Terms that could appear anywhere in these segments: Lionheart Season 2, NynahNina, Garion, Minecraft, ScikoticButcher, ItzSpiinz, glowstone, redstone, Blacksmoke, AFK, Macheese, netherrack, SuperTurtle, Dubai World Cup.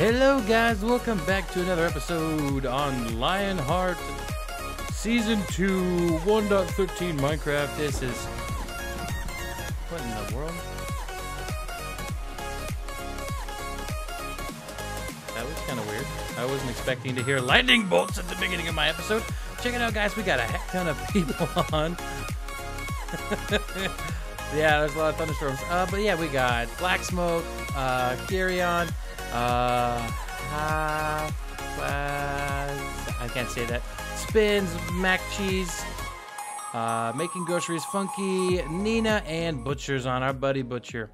Hello guys, welcome back to another episode on Lionheart Season 2 1.13 Minecraft. This is... what in the world? That was kind of weird. I wasn't expecting to hear lightning bolts at the beginning of my episode. Check it out guys, we got a heck ton of people on. Yeah, there's a lot of thunderstorms. But yeah, we got Blacksmoke, Garion, I can't say that. Spins, Mac Cheese, Making Groceries Funky, Nina, and Butcher's on, our buddy Butcher.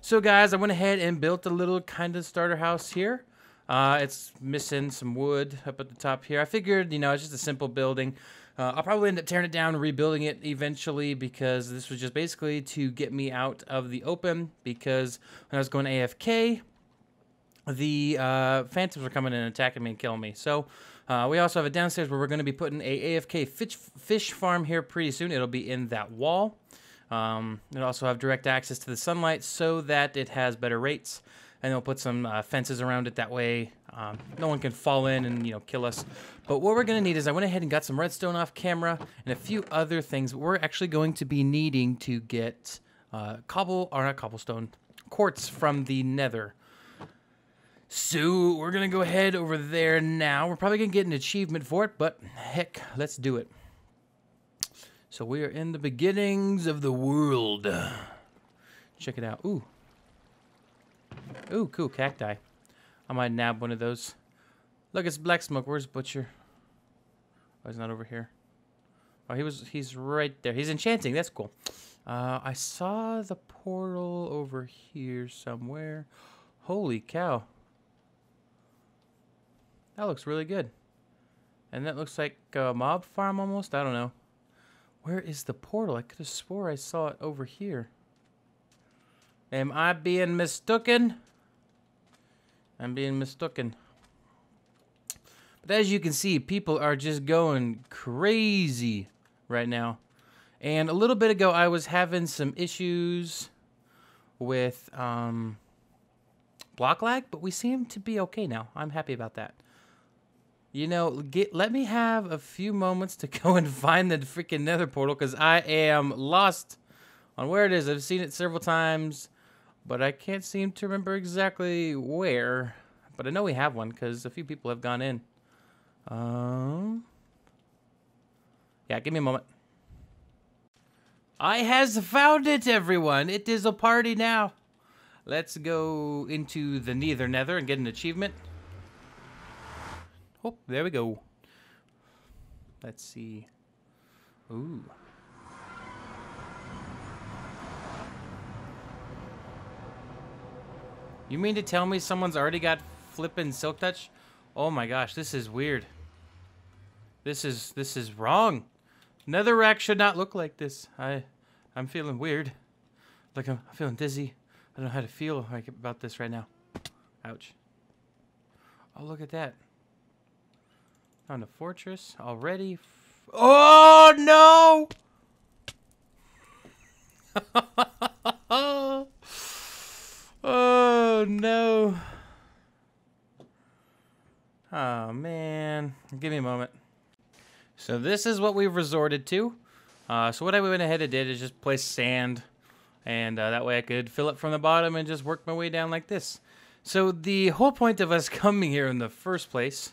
So guys, I went ahead and built a little kind of starter house here. It's missing some wood up at the top here. I figured, you know, it's just a simple building. I'll probably end up tearing it down and rebuilding it eventually, because this was just basically to get me out of the open, because when I was going AFK, the phantoms were coming in and attacking me and killing me. So we also have a downstairs where we're going to be putting a AFK fish farm here pretty soon. It'll be in that wall. It'll also have direct access to the sunlight so that it has better rates. And they'll put some fences around it, that way no one can fall in and, you know, kill us. But what we're going to need is, I went ahead and got some redstone off camera and a few other things. We're actually going to be needing to get quartz from the nether. So we're going to go ahead over there now. We're probably going to get an achievement for it, but heck, let's do it. So we are in the beginnings of the world. Check it out. Ooh. Ooh, cool, cacti. I might nab one of those. Look, it's Blacksmoke. Where's Butcher? Oh, he's not over here. Oh, he's right there. He's enchanting. That's cool. I saw the portal over here somewhere. Holy cow. That looks really good. And that looks like a mob farm almost. I don't know. Where is the portal? I could have swore I saw it over here. Am I being mistooken? I'm being mistooken. But as you can see, people are just going crazy right now. And a little bit ago, I was having some issues with block lag, but we seem to be okay now. I'm happy about that. You know, let me have a few moments to go and find the freaking nether portal, because I am lost on where it is. I've seen it several times, but I can't seem to remember exactly where. But I know we have one, because a few people have gone in. Yeah, give me a moment. I has found it, everyone. It is a party now. Let's go into the nether and get an achievement. Oh, there we go. Let's see. Ooh. You mean to tell me someone's already got flippin' silk touch? Oh my gosh, this is weird. This is wrong. Netherrack should not look like this. I'm feeling weird. Like I'm feeling dizzy. I don't know how to feel like about this right now. Ouch. Oh, look at that. Found a fortress already. Oh no! Oh no. Oh man. Give me a moment. So this is what we've resorted to. So what I went ahead and did is just place sand, and that way I could fill it from the bottom and just work my way down like this. So the whole point of us coming here in the first place,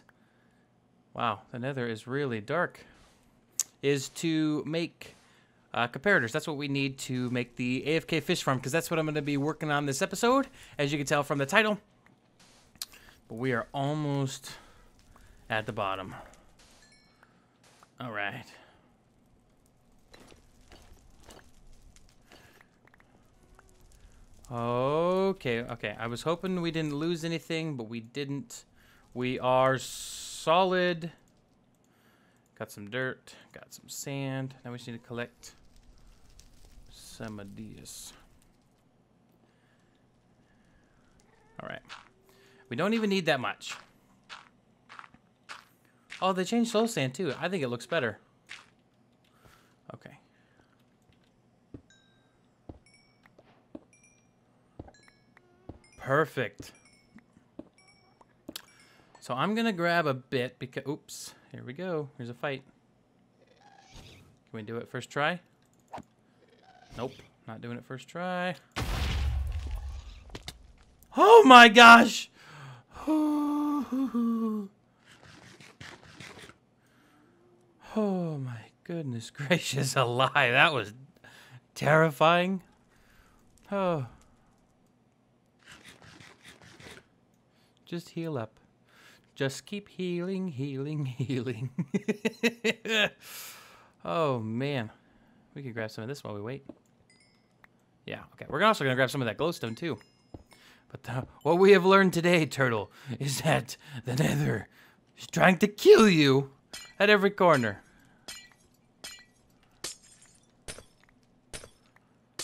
wow, the nether is really dark, is to make comparators. That's what we need to make the AFK fish farm, because that's what I'm going to be working on this episode, as you can tell from the title. But we are almost at the bottom. All right. Okay. I was hoping we didn't lose anything, but we didn't. We are solid. Got some dirt. Got some sand. Now we just need to collect some of these. All right. We don't even need that much. Oh, they changed soul sand too. I think it looks better. Okay. Perfect. So I'm gonna grab a bit because, oops, here we go. Here's a fight. Can we do it first try? Nope, not doing it first try. Oh my gosh! Oh my goodness gracious alive, that was terrifying. Oh. Just heal up. Just keep healing, healing, healing. Oh man. We could grab some of this while we wait. Yeah, okay. We're also gonna grab some of that glowstone too. But what we have learned today, Turtle, is that the Nether is trying to kill you at every corner.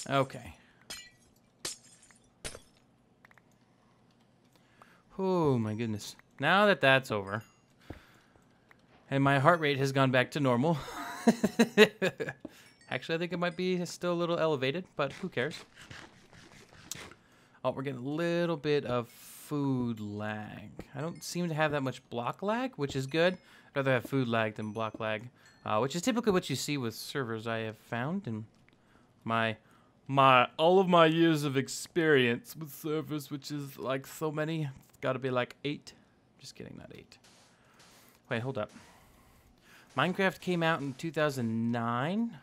Okay. Oh my goodness. Now that that's over, and my heart rate has gone back to normal. Actually, I think it might be still a little elevated, but who cares? Oh, we're getting a little bit of food lag. I don't seem to have that much block lag, which is good. I'd rather have food lag than block lag, which is typically what you see with servers I have found in my all of my years of experience with servers, which is like so many. It's got to be like 8. Just kidding, not 8. Wait, hold up. Minecraft came out in 2009.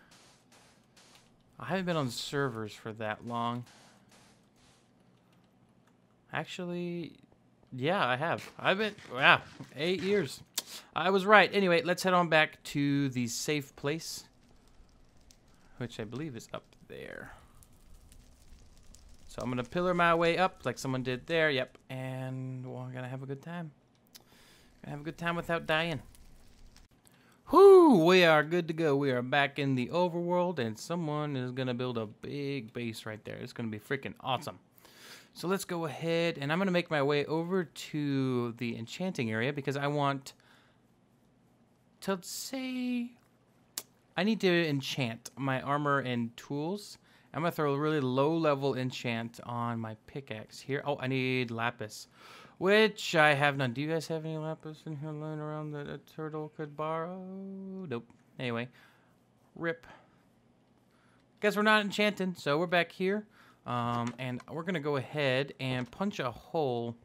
I haven't been on servers for that long. Actually, yeah, I have. I've been, wow, 8 years. I was right. Anyway, let's head on back to the safe place, which I believe is up there. So I'm going to pillar my way up like someone did there. Yep. And we're going to have a good time. Going to have a good time without dying. Whoo! We are good to go. We are back in the overworld, and someone is going to build a big base right there. It's going to be freaking awesome. So let's go ahead, and I'm going to make my way over to the enchanting area because I want to say I need to enchant my armor and tools. I'm going to throw a really low-level enchant on my pickaxe here. Oh, I need lapis, which I have none. Do you guys have any lapis in here lying around that a turtle could borrow? Nope. Anyway, rip. Guess we're not enchanting, so we're back here. And we're gonna go ahead and punch a hole.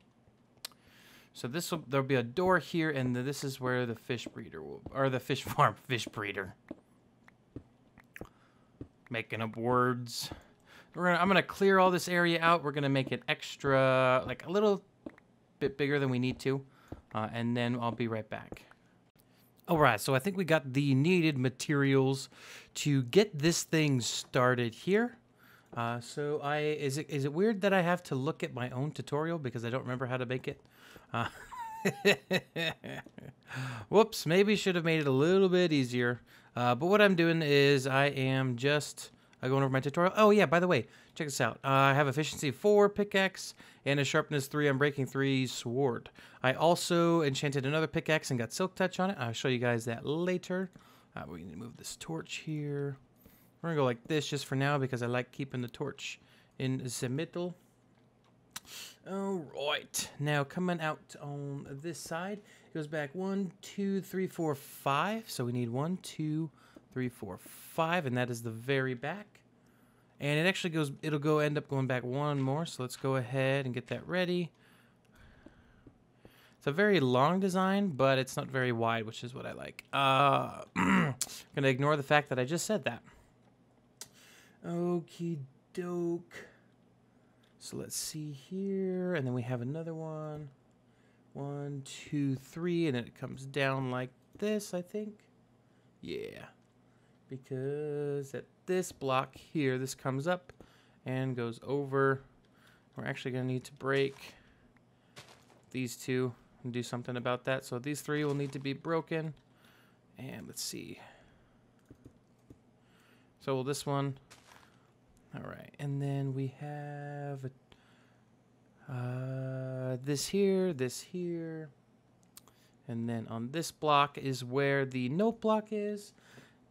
So there'll be a door here, and this is where the fish breeder will, or the fish farm, fish breeder. Making up words. I'm gonna clear all this area out. We're gonna make it extra, like a little bit bigger than we need to, and then I'll be right back. All right, so I think we got the needed materials to get this thing started here. So is it weird that I have to look at my own tutorial because I don't remember how to make it? Whoops, maybe should have made it a little bit easier. But what I'm doing is I am just going over my tutorial. Oh yeah, by the way, check this out. I have efficiency 4 pickaxe and a sharpness 3. I'm breaking 3 sword. I also enchanted another pickaxe and got silk touch on it. I'll show you guys that later. We need to move this torch here. We're gonna go like this just for now because I like keeping the torch in the middle. All right, now coming out on this side, it goes back 1, 2, 3, 4, 5. So we need 1, 2, 3, 4, 5, and that is the very back. And it actually goes, it'll go end up going back 1 more. So let's go ahead and get that ready. It's a very long design, but it's not very wide, which is what I like. I'm gonna ignore the fact that I just said that. Okie doke. So let's see here. And then we have another one. 1, 2, 3. And then it comes down like this, I think. Yeah. Because at this block here, this comes up and goes over. We're actually going to need to break these two and do something about that. So these 3 will need to be broken. And let's see. So this one. All right, and then we have this here, and then on this block is where the note block is,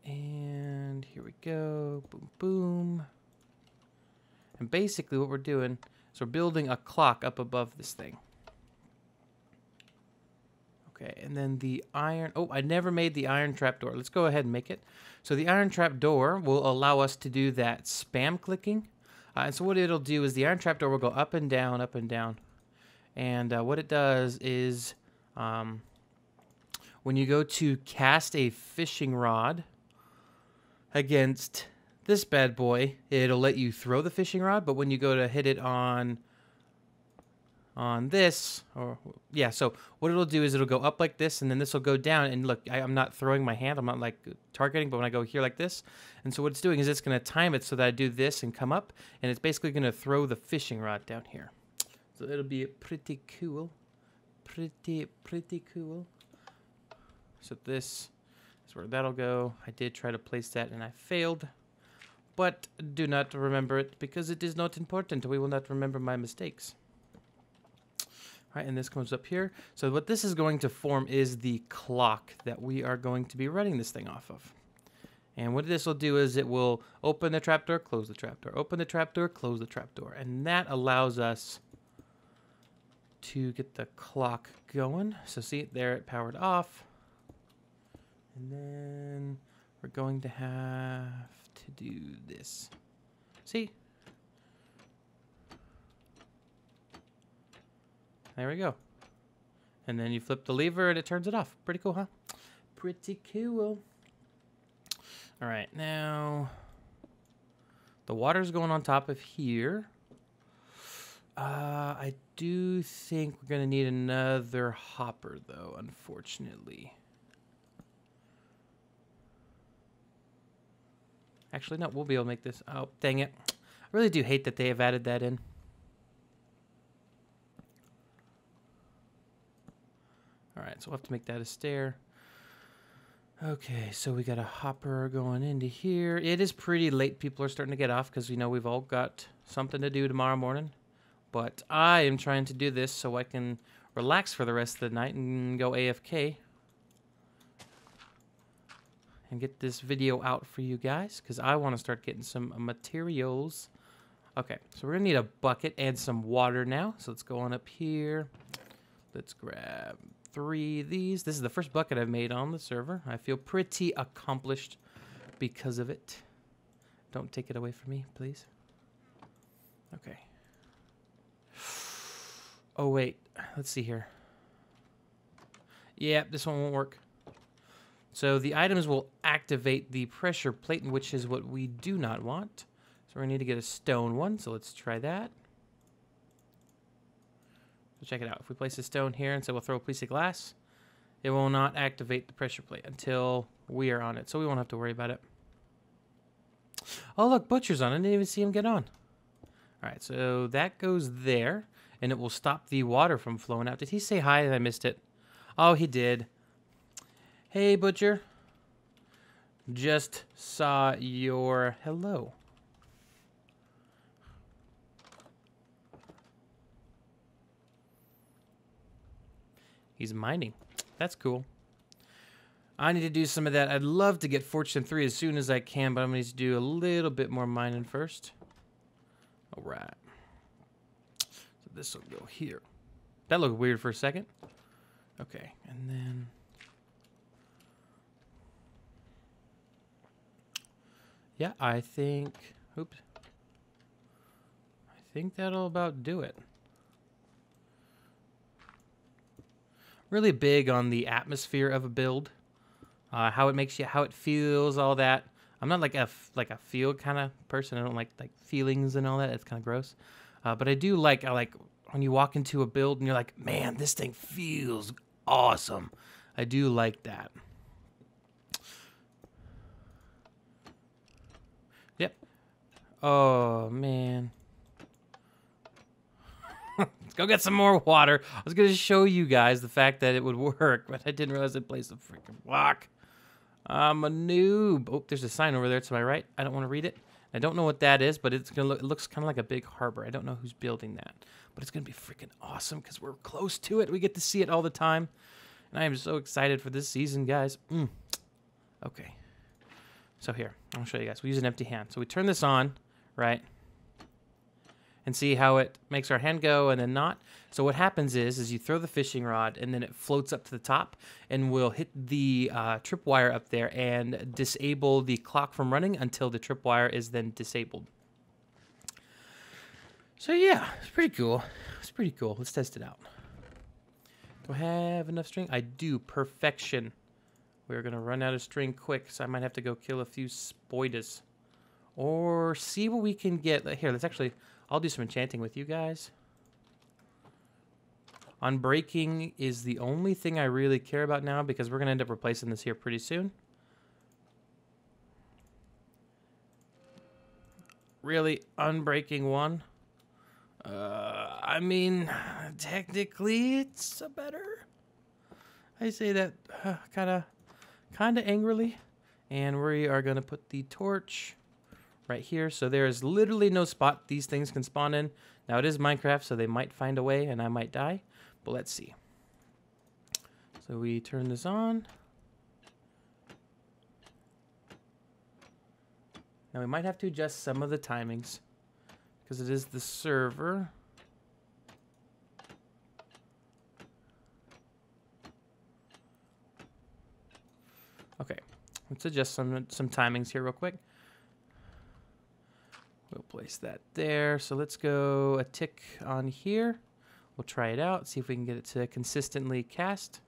and here we go, boom, boom. And basically what we're doing is we're building a clock up above this thing. Okay, and then the iron... Oh, I never made the iron trapdoor. Let's go ahead and make it. So the iron trapdoor will allow us to do that spam clicking. And so what it'll do is the iron trapdoor will go up and down, up and down. And what it does is when you go to cast a fishing rod against this bad boy, it'll let you throw the fishing rod. But when you go to hit it on this, or yeah, so what it'll do is it'll go up like this, and then this will go down, and look, I'm not throwing my hand, I'm not like targeting, but when I go here like this, and so what it's doing is it's going to time it so that I do this and come up, and it's basically going to throw the fishing rod down here. So it'll be pretty cool, pretty cool. So this is where that'll go. I did try to place that and I failed, but do not remember it because it is not important. We will not remember my mistakes. Right, and this comes up here. So what this is going to form is the clock that we are going to be running this thing off of. And what this will do is it will open the trapdoor, close the trapdoor, open the trapdoor, close the trapdoor. And that allows us to get the clock going. So see, there it powered off. And then we're going to have to do this. See? There we go. And then you flip the lever and it turns it off. Pretty cool, huh? Pretty cool. All right, now the water's going on top of here. I do think we're going to need another hopper, though, unfortunately. Actually, no, we'll be able to make this. Oh, dang it. I really do hate that they have added that in. All right, so we'll have to make that a stair. Okay, so we got a hopper going into here. It is pretty late. People are starting to get off because, you know, we've all got something to do tomorrow morning. But I am trying to do this so I can relax for the rest of the night and go AFK. And get this video out for you guys because I want to start getting some materials. Okay, so we're going to need a bucket and some water now. So let's go on up here. Let's grab... 3 of these. This is the first bucket I've made on the server. I feel pretty accomplished because of it. Don't take it away from me, please. Okay. Oh, wait. Let's see here. Yeah, this one won't work. So the items will activate the pressure plate, which is what we do not want. So we're going to need to get a stone one, so let's try that. So check it out. If we place a stone here and say we'll throw a piece of glass, it will not activate the pressure plate until we are on it. So we won't have to worry about it. Oh, look, Butcher's on. I didn't even see him get on. All right, so that goes there, and it will stop the water from flowing out. Did he say hi and I missed it? Oh, he did. Hey, Butcher. Just saw your hello. He's mining. That's cool. I need to do some of that. I'd love to get Fortune 3 as soon as I can, but I'm going to need to do a little bit more mining first. All right. So this will go here. That looked weird for a second. Okay, and then... Yeah, I think... Oops. I think that'll about do it. Really big on the atmosphere of a build, how it makes you, how it feels, all that. I'm not like a feel kind of person. I don't like feelings and all that. It's kind of gross, but I do like when you walk into a build and you're like, man, this thing feels awesome. I do like that. Yep. Oh man. Let's go get some more water. I was going to show you guys the fact that it would work, but I didn't realize it placed a freaking block. I'm a noob. Oh, there's a sign over there to my right. I don't want to read it. I don't know what that is, but it's going to look, it looks kind of like a big harbor. I don't know who's building that, but it's going to be freaking awesome because we're close to it. We get to see it all the time, and I am so excited for this season, guys. Okay. So here, I'll show you guys. We use an empty hand. So we turn this on, right? and see how it makes our hand go and then not. So what happens is you throw the fishing rod and then it floats up to the top and will hit the tripwire up there and disable the clock from running until the tripwire is then disabled. So yeah, it's pretty cool. It's pretty cool. Let's test it out. Do I have enough string? I do. Perfection. We're going to run out of string quick, so I might have to go kill a few spoiders. Or see what we can get. Here, let's actually... I'll do some enchanting with you guys. Unbreaking is the only thing I really care about now, because we're going to end up replacing this here pretty soon. Really? Unbreaking one? I mean, technically it's a better. I say that kind of angrily. And we are going to put the torch right here. So there is literally no spot these things can spawn in. Now it is Minecraft, so they might find a way and I might die. But let's see. So we turn this on. Now we might have to adjust some of the timings, because it is the server. Okay, let's adjust some timings here real quick. We'll place that there. So let's go a tick on here. We'll try it out, see if we can get it to consistently cast.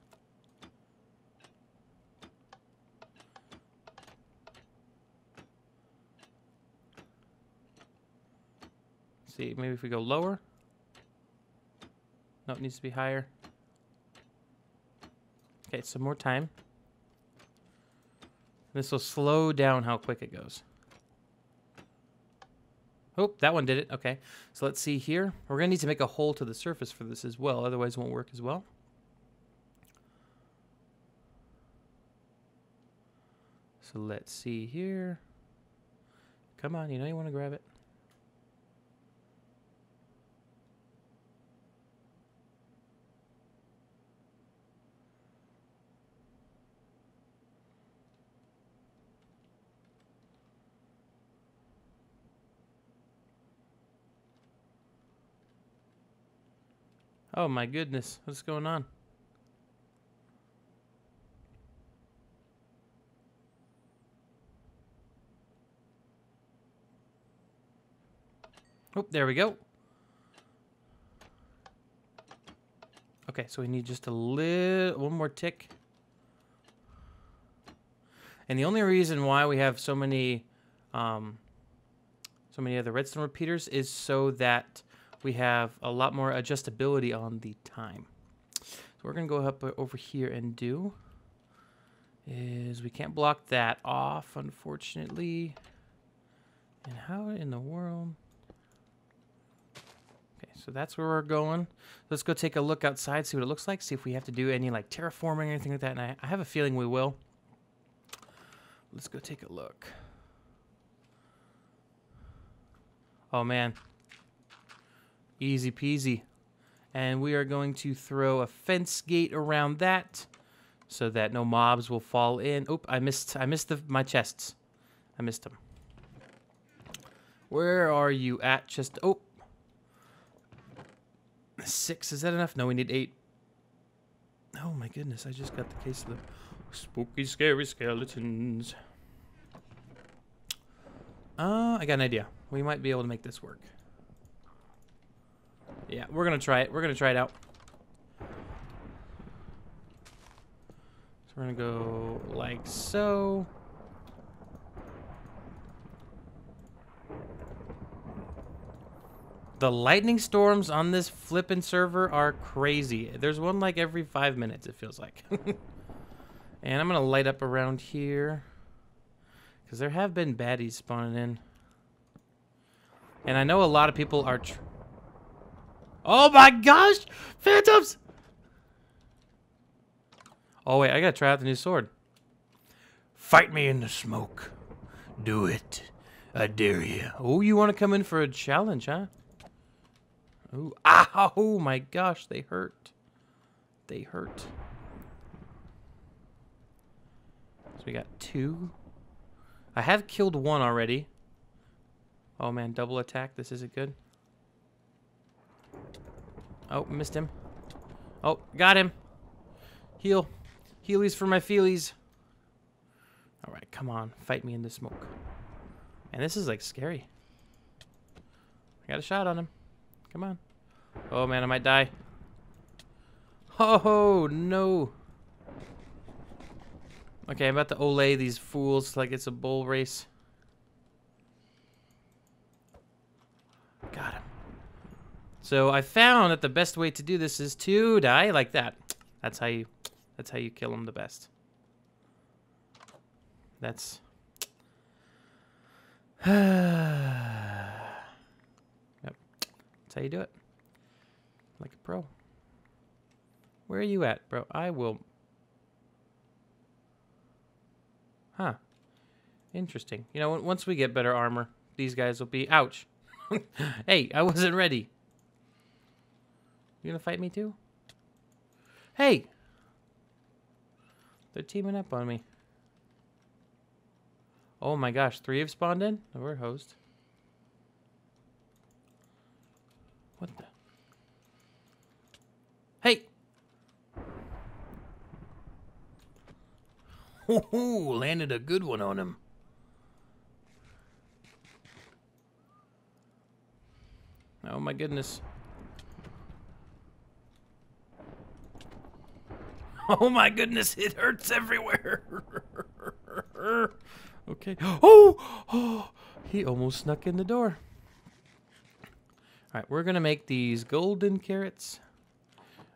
See, maybe if we go lower. No, it needs to be higher. Okay, some more time. This will slow down how quick it goes. Oh, that one did it. Okay, so let's see here. We're going to need to make a hole to the surface for this as well. Otherwise, it won't work as well. So let's see here. Come on, you know you want to grab it. Oh my goodness, what's going on? Oh, there we go. Okay, so we need just a little, one more tick. And the only reason why we have so many other redstone repeaters is so that we have a lot more adjustability on the time. So we're going to go up over here and do is we can't block that off, unfortunately. And how in the world? Okay, so that's where we're going. Let's go take a look outside, see what it looks like, see if we have to do any like terraforming or anything like that. And I have a feeling we will. Let's go take a look. Oh, man. Easy peasy. And we are going to throw a fence gate around that so that no mobs will fall in. Oop, I missed my chests. I missed them. Where are you at? Chest. Oh. 6, is that enough? No, we need 8. Oh my goodness, I just got the case of the spooky scary skeletons. I got an idea. We might be able to make this work. Yeah, we're going to try it. We're going to try it out. So we're going to go like so. The lightning storms on this flippin' server are crazy. There's one like every 5 minutes, it feels like. And I'm going to light up around here, because there have been baddies spawning in. And I know a lot of people are... Oh my gosh! Phantoms! Oh wait, I gotta try out the new sword. Fight me in the smoke. Do it. I dare you. Oh, you wanna come in for a challenge, huh? Ooh, ow, oh my gosh, they hurt. They hurt. So we got 2. I have killed 1 already. Oh man, double attack, this isn't good. Oh, missed him. Oh, got him. Heal. Healies for my feelies. Alright, come on. Fight me in the smoke. Man, this is, like, scary. I got a shot on him. Come on. Oh, man, I might die. Oh, no. Okay, I'm about to Olay these fools like it's a bull race. Got him. So I found that the best way to do this is to die like that. That's how you kill them the best. That's... yep. That's how you do it. Like a pro. Where are you at, bro? I will... Huh. Interesting. You know, once we get better armor, these guys will be... Ouch. Hey, I wasn't ready. You gonna fight me too? Hey! They're teaming up on me. Oh my gosh, 3 have spawned in? Oh, we're hosed. What the... Hey! Ooh, landed a good one on him. Oh my goodness. Oh my goodness, it hurts everywhere. Okay. Oh, he almost snuck in the door. Alright, we're gonna make these golden carrots.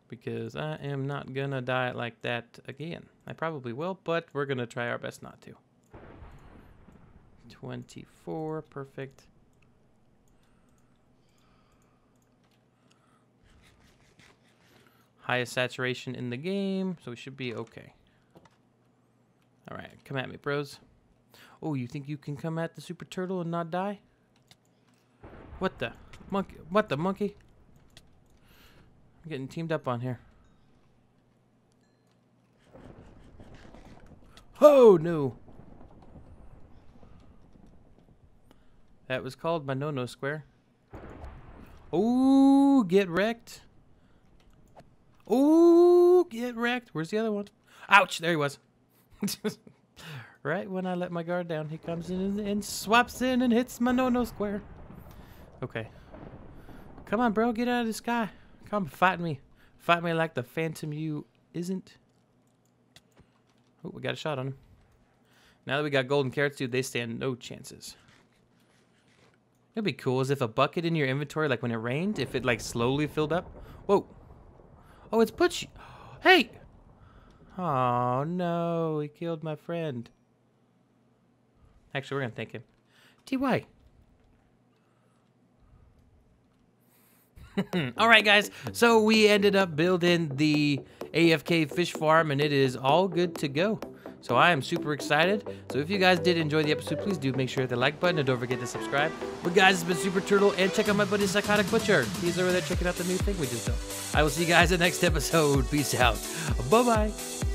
Because I am not gonna die like that again. I probably will, but we're gonna try our best not to. 24, perfect. Highest saturation in the game, so we should be okay. All right, come at me, bros. Oh, you think you can come at the super turtle and not die? What the monkey? What the monkey? I'm getting teamed up on here. Oh, no. That was called my no-no square. Ooh, get wrecked. Ooh, get wrecked. Where's the other one? Ouch, there he was. Right when I let my guard down, he comes in and swaps in and hits my no-no square. Okay. Come on, bro, get out of the sky. Come fight me. Fight me like the phantom you isn't. Oh, we got a shot on him. Now that we got golden carrots, dude, they stand no chances. It'd be cool as if a bucket in your inventory, like when it rained, if it like slowly filled up. Whoa. Oh, it's Butch. Hey. Oh, no. He killed my friend. Actually, we're going to thank him. TY. Alright guys, so we ended up building the AFK fish farm and it is all good to go. So I am super excited. So if you guys did enjoy the episode, please do make sure to hit the like button and don't forget to subscribe. But guys, it's been Super Turtle and check out my buddy Psychotic Butcher. He's over there checking out the new thing we just built. I will see you guys in the next episode. Peace out. Bye-bye.